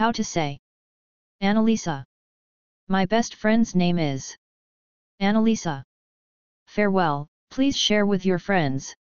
How to say? Annalisa. My best friend's name is Annalisa. Farewell, please share with your friends.